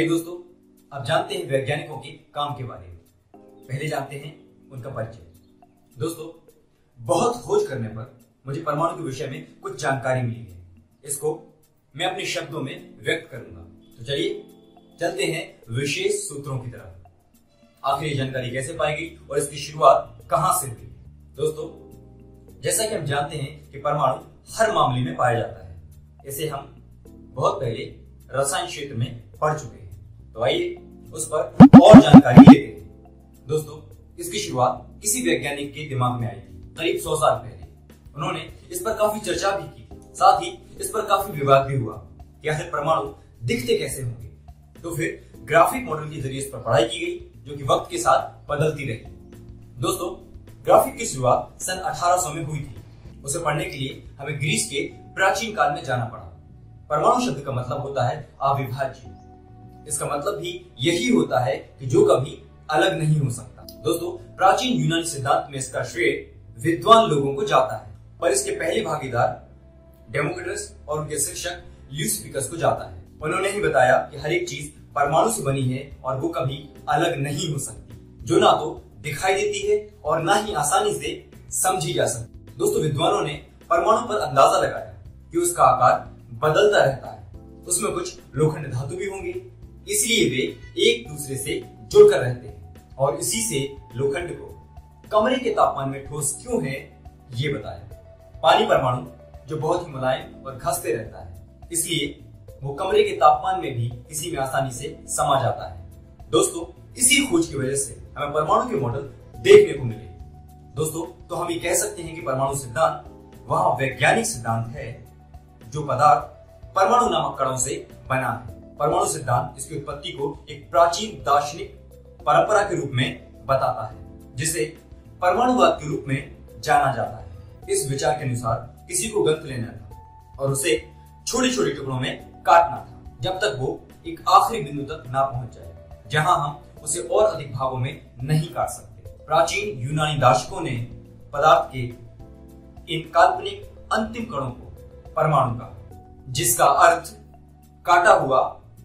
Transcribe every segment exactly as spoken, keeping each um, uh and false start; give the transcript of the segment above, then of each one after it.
hey दोस्तों, अब जानते हैं वैज्ञानिकों के काम के बारे में। पहले जानते हैं उनका परिचय। दोस्तों, बहुत खोज करने पर मुझे परमाणु के विषय में कुछ जानकारी मिली है। इसको मैं अपने शब्दों में व्यक्त करूंगा। तो चलिए चलते हैं विशेष सूत्रों की तरफ। आखिर ये जानकारी कैसे पाई गई और इसकी शुरुआत कहां से हुई? दोस्तों, जैसा कि हम जानते हैं कि परमाणु हर मामले में पाया जाता है, इसे हम बहुत पहले रसायन क्षेत्र में पढ़ चुके हैं। तो आइए उस पर और जानकारी लेते हैं। दोस्तों, इसकी शुरुआत किसी वैज्ञानिक के दिमाग में आई करीब सौ साल पहले। उन्होंने इस पर काफी चर्चा भी की, साथ ही इस पर काफी विवाद भी हुआ कि आखिर परमाणु दिखते कैसे होंगे। तो फिर ग्राफिक मॉडल के जरिए इस पर पढ़ाई की गई, जो कि वक्त के साथ बदलती रही। दोस्तों, ग्राफिक की शुरुआत सन अठारह सौ में हुई थी। उसे पढ़ने के लिए हमें ग्रीस के प्राचीन काल में जाना पड़ा। परमाणु शब्द का मतलब होता है अविभाज्य। इसका मतलब भी यही होता है कि जो कभी अलग नहीं हो सकता। दोस्तों, प्राचीन यूनानी सिद्धांत में इसका श्रेय विद्वान लोगों को जाता है, पर इसके पहले भागीदार डेमोक्रिटस और उनके शिक्षक लियोस्पिकस को जाता है। उन्होंने ही बताया कि हर एक चीज परमाणु से बनी है और वो कभी अलग नहीं हो सकती, जो ना तो दिखाई देती है और ना ही आसानी से समझी जा सकती। दोस्तों, विद्वानों ने परमाणु पर अंदाजा लगाया कि उसका आकार बदलता रहता है, उसमें कुछ लोखंड धातु भी होंगे, इसलिए वे एक दूसरे से जुड़कर रहते हैं और इसी से लोखंड को कमरे के तापमान में ठोस क्यों है ये बताया। पानी परमाणु जो बहुत ही मुलायम और घसते रहता है, इसलिए वो कमरे के तापमान में भी किसी में आसानी से समा जाता है। दोस्तों, इसी खोज की वजह से हमें परमाणु के मॉडल देखने को मिले। दोस्तों, तो हम ये कह सकते हैं कि परमाणु सिद्धांत वह वैज्ञानिक सिद्धांत है जो पदार्थ परमाणु नामक कणों से बना है। परमाणु सिद्धांत इसकी उत्पत्ति को एक प्राचीन दार्शनिक परंपरा के रूप में बताता है, जिसे परमाणुवाद के रूप में जाना जाता है। इस विचार के अनुसार किसी को गंत लेना था और उसे छोटे छोटे टुकड़ों में काटना था, जब तक वो एक आखिरी बिंदु तक ना पहुंच जाए जहाँ हम उसे और अधिक भागों में नहीं काट सकते। प्राचीन यूनानी दार्शनिकों ने पदार्थ के इन काल्पनिक अंतिम कणों को परमाणु कहा, जिसका अर्थ काटा हुआ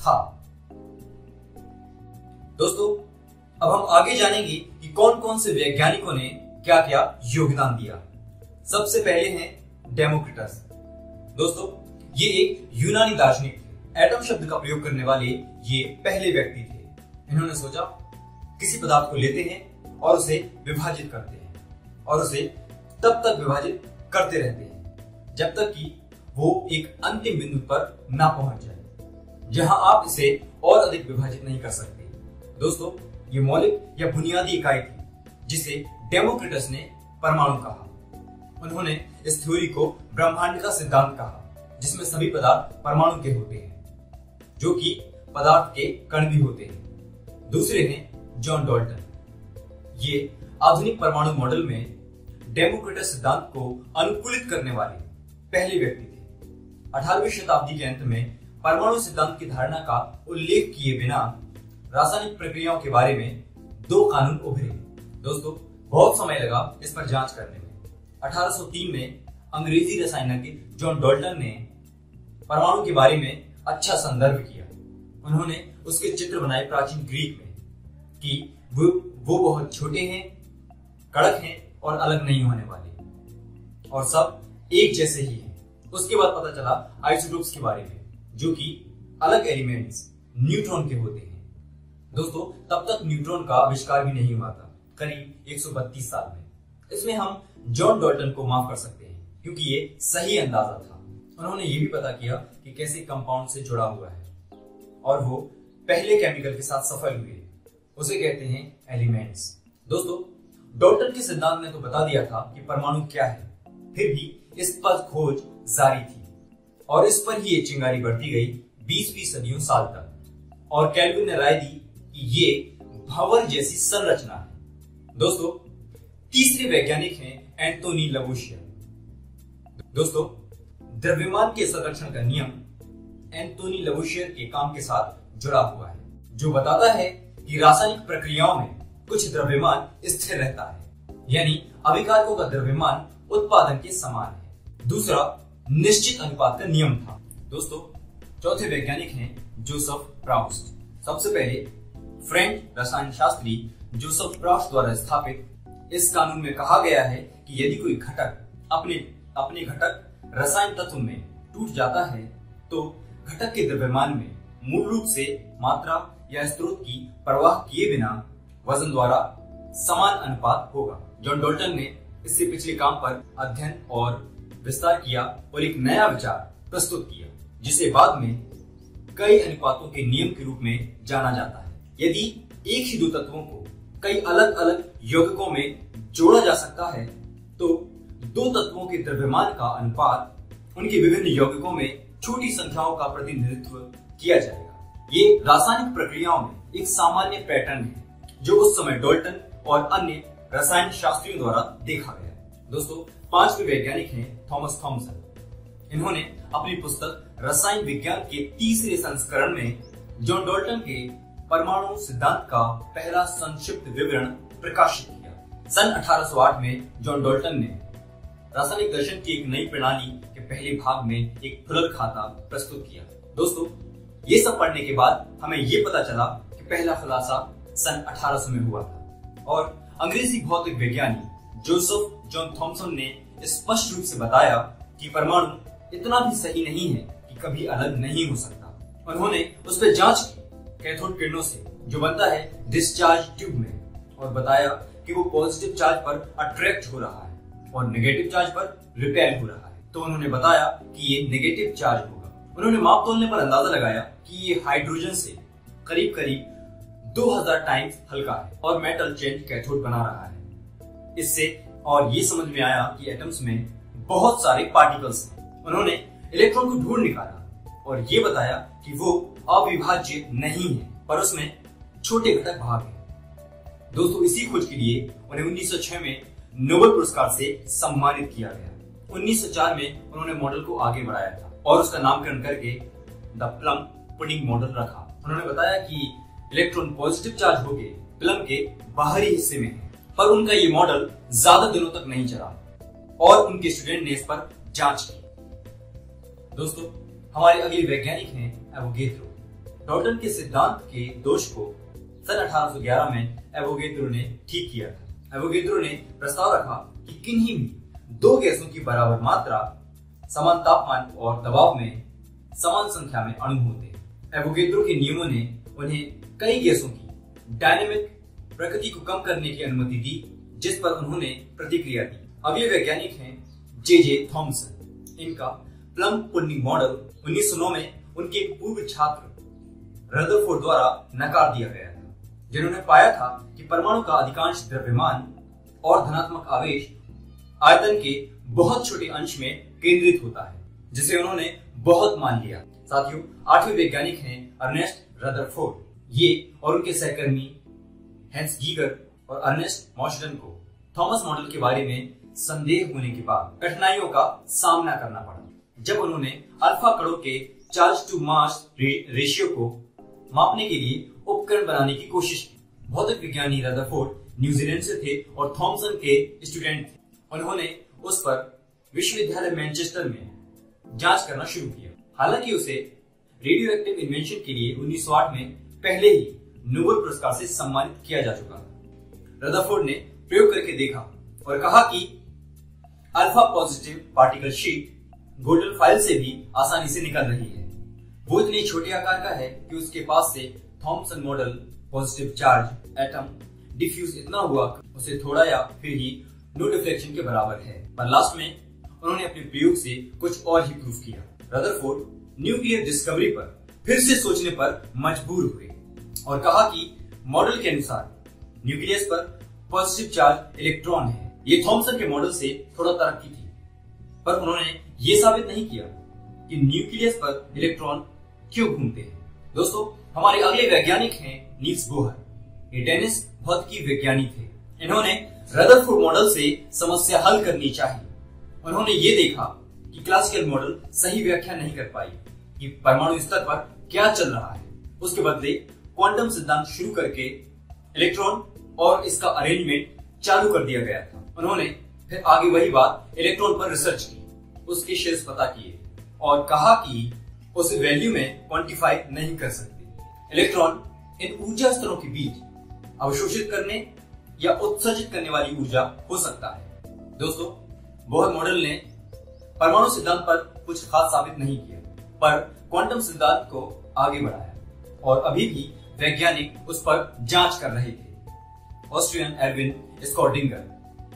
था। दोस्तों, अब हम आगे जानेंगे कि कौन कौन से वैज्ञानिकों ने क्या क्या योगदान दिया। सबसे पहले हैं डेमोक्रिटस। दोस्तों, ये एक यूनानी दार्शनिक थे। एटम शब्द का प्रयोग करने वाले ये पहले व्यक्ति थे। इन्होंने सोचा किसी पदार्थ को लेते हैं और उसे विभाजित करते हैं और उसे तब तक विभाजित करते रहते हैं जब तक कि वो एक अंतिम बिंदु पर ना पहुंच जाए जहां आप इसे और अधिक विभाजित नहीं कर सकते। दोस्तों, ये मौलिक या बुनियादी इकाई थी जिसे डेमोक्रिटस ने परमाणु कहा। उन्होंने इस थ्योरी को ब्रह्मांड का सिद्धांत कहा, जिसमें सभी पदार्थ परमाणु के होते हैं, जो कि पदार्थ के कण भी होते हैं। दूसरे हैं जॉन डाल्टन। ये आधुनिक परमाणु मॉडल में डेमोक्रिटस सिद्धांत को अनुकूलित करने वाले पहले व्यक्ति थे। अठारहवीं शताब्दी के अंत में परमाणु सिद्धांत की धारणा का उल्लेख किए बिना रासायनिक प्रक्रियाओं के बारे में दो कानून उभरे। दोस्तों, बहुत समय लगा इस पर जांच करने में। अठारह सौ तीन में अंग्रेजी रसायनज्ञ जॉन डाल्टन ने परमाणु के बारे में अच्छा संदर्भ किया। उन्होंने उसके चित्र बनाए प्राचीन ग्रीक में कि वो वो बहुत छोटे हैं, कड़क हैं और अलग नहीं होने वाले और सब एक जैसे ही हैं। उसके बाद पता चला आइसोटोप्स के बारे में, जो कि अलग एलिमेंट्स न्यूट्रॉन के होते हैं। दोस्तों, तब तक न्यूट्रॉन का आविष्कार भी नहीं हुआ था, करीब एक सौ बत्तीस साल में। इसमें हम जॉन डाल्टन को माफ कर सकते हैं क्योंकि ये सही अंदाजा था। उन्होंने ये भी पता किया कि कैसे कंपाउंड से जुड़ा हुआ है और वो पहले केमिकल के साथ सफल हुए। उसे कहते हैं एलिमेंट्स। दोस्तों, डाल्टन के सिद्धांत ने तो बता दिया था कि परमाणु क्या है, फिर भी इस पर खोज जारी थी और इस पर ही ये चिंगारी बढ़ती गई बीसवीं सदियों साल तक। और कैल्विन ने राय दी कि ये भंवर जैसी संरचना है। दोस्तों, तीसरे वैज्ञानिक हैं एंटोनी लवोशियर। दोस्तों, द्रव्यमान के संरक्षण का नियम एंटोनी लवोशियर के काम के साथ जुड़ा हुआ है, जो बताता है कि रासायनिक प्रक्रियाओं में कुछ द्रव्यमान स्थिर रहता है, यानी अभिकारकों का द्रव्यमान उत्पादन के समान है। दूसरा निश्चित अनुपात का नियम था। दोस्तों, चौथे वैज्ञानिक हैं जोसफ प्राउस्ट। सबसे पहले फ्रेंच रसायन शास्त्री जोसफ प्राउस्ट द्वारा स्थापित इस कानून में कहा गया है कि यदि कोई घटक अपने अपने घटक रसायन तत्व में टूट जाता है तो घटक के द्रव्यमान में मूल रूप से मात्रा या स्रोत की परवाह किए बिना वजन द्वारा समान अनुपात होगा। जॉन डाल्टन ने इससे पिछले काम पर अध्ययन और विस्तार किया और एक नया विचार प्रस्तुत किया जिसे बाद में कई अनुपातों के नियम के रूप में जाना जाता है। यदि एक ही दो तत्वों को कई अलग अलग यौगिकों में जोड़ा जा सकता है तो दो तत्वों के द्रव्यमान का अनुपात उनके विभिन्न यौगिकों में छोटी संख्याओं का प्रतिनिधित्व किया जाएगा। ये रासायनिक प्रक्रियाओं में एक सामान्य पैटर्न है जो उस समय डाल्टन और अन्य रसायन शास्त्रियों द्वारा देखा गया। दोस्तों, पांचवे वैज्ञानिक हैं थॉमस थॉमसन। इन्होंने अपनी पुस्तक रसायन विज्ञान के तीसरे संस्करण में जॉन डाल्टन के परमाणु सिद्धांत का पहला संक्षिप्त विवरण प्रकाशित किया। सन अठारह सौ आठ में जॉन डाल्टन ने रासायनिक दर्शन की एक नई प्रणाली के पहले भाग में एक खुलल खाता प्रस्तुत किया। दोस्तों, ये सब पढ़ने के बाद हमें ये पता चला कि पहला खुलासा सन अठारह सौ में हुआ था और अंग्रेजी भौतिक विज्ञानी जोसेफ जॉन थॉमसन ने स्पष्ट रूप से बताया कि परमाणु इतना भी सही नहीं है कि कभी अलग नहीं हो सकता। उन्होंने उस पर जांच की कैथोड किरणों से जो बनता है डिस्चार्ज ट्यूब में और बताया कि वो पॉजिटिव चार्ज पर अट्रैक्ट हो रहा है और नेगेटिव चार्ज पर रिपेल हो रहा है। तो उन्होंने बताया कि ये नेगेटिव चार्ज होगा। उन्होंने माप तोलने पर अंदाजा लगाया कि ये हाइड्रोजन से करीब करीब दो हज़ार टाइम्स हल्का है और मेटल चेन कैथोड बना रहा है इससे, और ये समझ में आया कि एटम्स में बहुत सारे पार्टिकल्स हैं। उन्होंने इलेक्ट्रॉन को ढूंढ निकाला और ये बताया कि वो अविभाज्य नहीं है पर उसमें छोटे घटक भाग हैं। दोस्तों, इसी खोज के लिए उन्हें उन्नीस सौ छह में नोबेल पुरस्कार से सम्मानित किया गया। उन्नीस सौ चार में उन्होंने मॉडल को आगे बढ़ाया था और उसका नामकरण करके द प्लम पुडिंग मॉडल रखा। उन्होंने बताया कि इलेक्ट्रॉन पॉजिटिव चार्ज होके प्लम के बाहरी हिस्से में है, पर उनका ये मॉडल ज्यादा दिनों तक नहीं चला और उनके स्टूडेंट ने इस पर जांच की। दोस्तों, हमारे अगले वैज्ञानिक हैं एवोगेड्रो। डाल्टन के सिद्धांत के दोष को सन अठारह सौ ग्यारह में एवोगेड्रो ने ठीक किया था। एवोगेड्रो ने प्रस्ताव रखा कि किन्हीं भी दो गैसों की बराबर मात्रा, समान तापमान और दबाव में समान संख्या में अणु होते हैं। एवोगेड्रो के नियमों ने उन्हें कई गैसों की डायनेमिक प्रकृति को कम करने की अनुमति दी जिस पर उन्होंने प्रतिक्रिया दी। अगले वैज्ञानिक हैं जे जे थॉमसन। इनका प्लम पुडिंग मॉडल उन्नीस सौ नौ में उनके पूर्व छात्र रदरफोर्ड द्वारा नकार दिया गया था जिन्होंने पाया था कि परमाणु का अधिकांश द्रव्यमान और धनात्मक आवेश आयतन के बहुत छोटे अंश में केंद्रित होता है जिसे उन्होंने बहुत मान लिया। साथियों, आठवें वैज्ञानिक हैं अर्नेस्ट रदरफोर्ड। ये और उनके सहकर्मी हैंस गीगर और अर्नेस्ट मॉशन को थॉमस मॉडल के बारे में संदेह होने के बाद कठिनाइयों का सामना करना पड़ा जब उन्होंने अल्फा कणों के चार्ज टू मास रेशियो को मापने के लिए उपकरण बनाने की कोशिश की। भौतिक विज्ञानी रदरफोर्ड न्यूजीलैंड से थे और थॉमसन के स्टूडेंट थे। उन्होंने उस पर विश्वविद्यालय मैनचेस्टर में जांच करना शुरू किया। हालांकि उसे रेडियोएक्टिव इन्वेंशन के लिए उन्नीस सौ आठ में पहले ही नोबेल पुरस्कार से सम्मानित किया जा चुका था। रदरफोर्ड ने प्रयोग करके देखा और कहा कि अल्फा पॉजिटिव पार्टिकल शीट गोडल फाइल से भी आसानी से निकल रही है। वो इतने छोटे आकार का है कि उसके पास से Thomson model positive charge atom diffuse इतना हुआ उसे थोड़ा या फिर ही नो डिफ्लेक्शन के बराबर है। पर लास्ट में उन्होंने अपने प्रयोग से कुछ और ही प्रूफ किया। रदरफोर्ड न्यूक्लियर डिस्कवरी पर फिर से सोचने पर मजबूर हुए और कहा कि मॉडल के अनुसार न्यूक्लियस पर पॉजिटिव चार्ज इलेक्ट्रॉन है। ये थॉमसन के मॉडल से थोड़ा तरक्की थी पर उन्होंने ये साबित नहीं किया कि न्यूक्लियस पर इलेक्ट्रॉन क्यों घूमते हैं। दोस्तों, हमारे अगले वैज्ञानिक हैं नील्स बोहर। ये डेनिस भौतिकी विज्ञानी थे। इन्होंने रदरफोर्ड मॉडल से समस्या हल करनी चाहिए। उन्होंने ये देखा कि क्लासिकल मॉडल सही व्याख्या नहीं कर पाई कि परमाणु स्तर पर क्या चल रहा है। उसके बदले क्वांटम सिद्धांत शुरू करके इलेक्ट्रॉन और इसका अरेन्जमेंट चालू कर दिया गया था। उन्होंने फिर आगे वही बात इलेक्ट्रॉन पर रिसर्च की, उसके शेष पता किए और कहा कि उसे वैल्यू में क्वांटिफाई नहीं कर सकते। इलेक्ट्रॉन इन ऊर्जा स्तरों के बीच अवशोषित करने या उत्सर्जित करने वाली ऊर्जा हो सकता है। दोस्तों, बोहर मॉडल ने परमाणु सिद्धांत पर कुछ खास साबित नहीं किया, पर क्वांटम सिद्धांत को आगे बढ़ाया और अभी भी वैज्ञानिक उस पर जांच कर रहे थे। ऑस्ट्रियन एर्विन स्कॉटिंगर,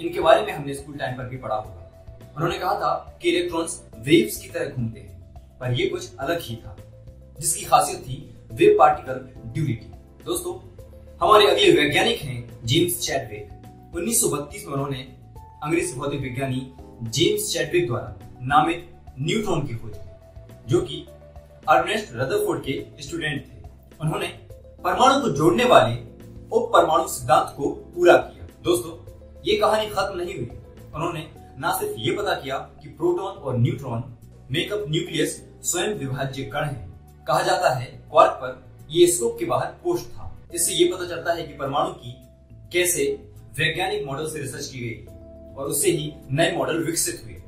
इनके बारे में हमने स्कूल टाइम पर भी पढ़ा होगा, उन्होंने कहा था कि इलेक्ट्रॉन्स वेव्स की तरह घूमते हैं, पर ये कुछ अलग ही था जिसकी खासियत थी वेव पार्टिकल ड्यूरिटी। दोस्तों, हमारे अगले वैज्ञानिक हैं जेम्स चैडविक। उन्नीस सौ बत्तीस में उन्होंने अंग्रेज भौतिक विज्ञानी जेम्स चैडविक द्वारा नामित न्यूट्रॉन की खोज की, जो कि अर्नेस्ट रदरफोर्ड के स्टूडेंट थे। उन्होंने परमाणु को जोड़ने वाले उप परमाणु सिद्धांत को पूरा किया। दोस्तों, ये कहानी खत्म नहीं हुई। उन्होंने न सिर्फ ये पता किया कि प्रोटॉन और न्यूट्रॉन मेकअप न्यूक्लियस स्वयं विभाज्य कण हैं। कहा जाता है क्वार्क पर ये स्कोप के बाहर पोस्ट था। इससे ये पता चलता है कि परमाणु की कैसे वैज्ञानिक मॉडल से रिसर्च की गई और उससे ही नए मॉडल विकसित हुए।